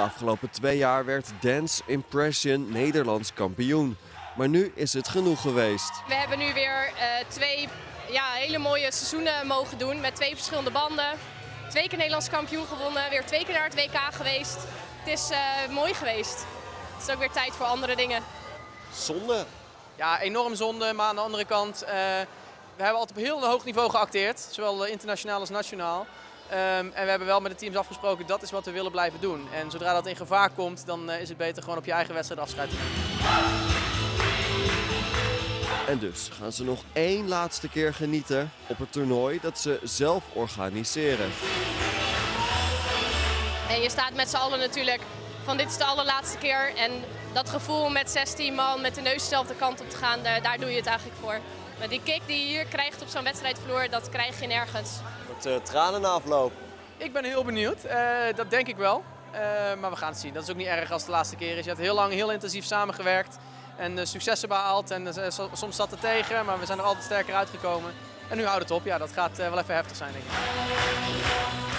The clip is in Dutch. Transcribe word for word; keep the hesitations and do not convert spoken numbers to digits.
De afgelopen twee jaar werd Dance Impression Nederlands kampioen. Maar nu is het genoeg geweest. We hebben nu weer uh, twee ja, hele mooie seizoenen mogen doen met twee verschillende banden. Twee keer Nederlands kampioen gewonnen, weer twee keer naar het W K geweest. Het is uh, mooi geweest. Het is ook weer tijd voor andere dingen. Zonde? Ja, enorm zonde, maar aan de andere kant... Uh, we hebben altijd op heel hoog niveau geacteerd, zowel internationaal als nationaal. Um, en we hebben wel met de teams afgesproken, dat is wat we willen blijven doen. En zodra dat in gevaar komt, dan uh, is het beter gewoon op je eigen wedstrijd afscheid te nemen. En dus gaan ze nog één laatste keer genieten op het toernooi dat ze zelf organiseren. En je staat met z'n allen natuurlijk van dit is de allerlaatste keer. En dat gevoel om met zestien man met de neus dezelfde kant op te gaan, daar, daar doe je het eigenlijk voor. Maar die kick die je hier krijgt op zo'n wedstrijdvloer, dat krijg je nergens. Wat uh, tranen na afloop. Ik ben heel benieuwd, uh, dat denk ik wel. Uh, maar we gaan het zien, dat is ook niet erg als het de laatste keer is. Je hebt heel lang, heel intensief samengewerkt en uh, successen behaald. En, uh, soms zat het tegen, maar we zijn er altijd sterker uitgekomen. En nu houdt het op, ja, dat gaat uh, wel even heftig zijn, denk ik.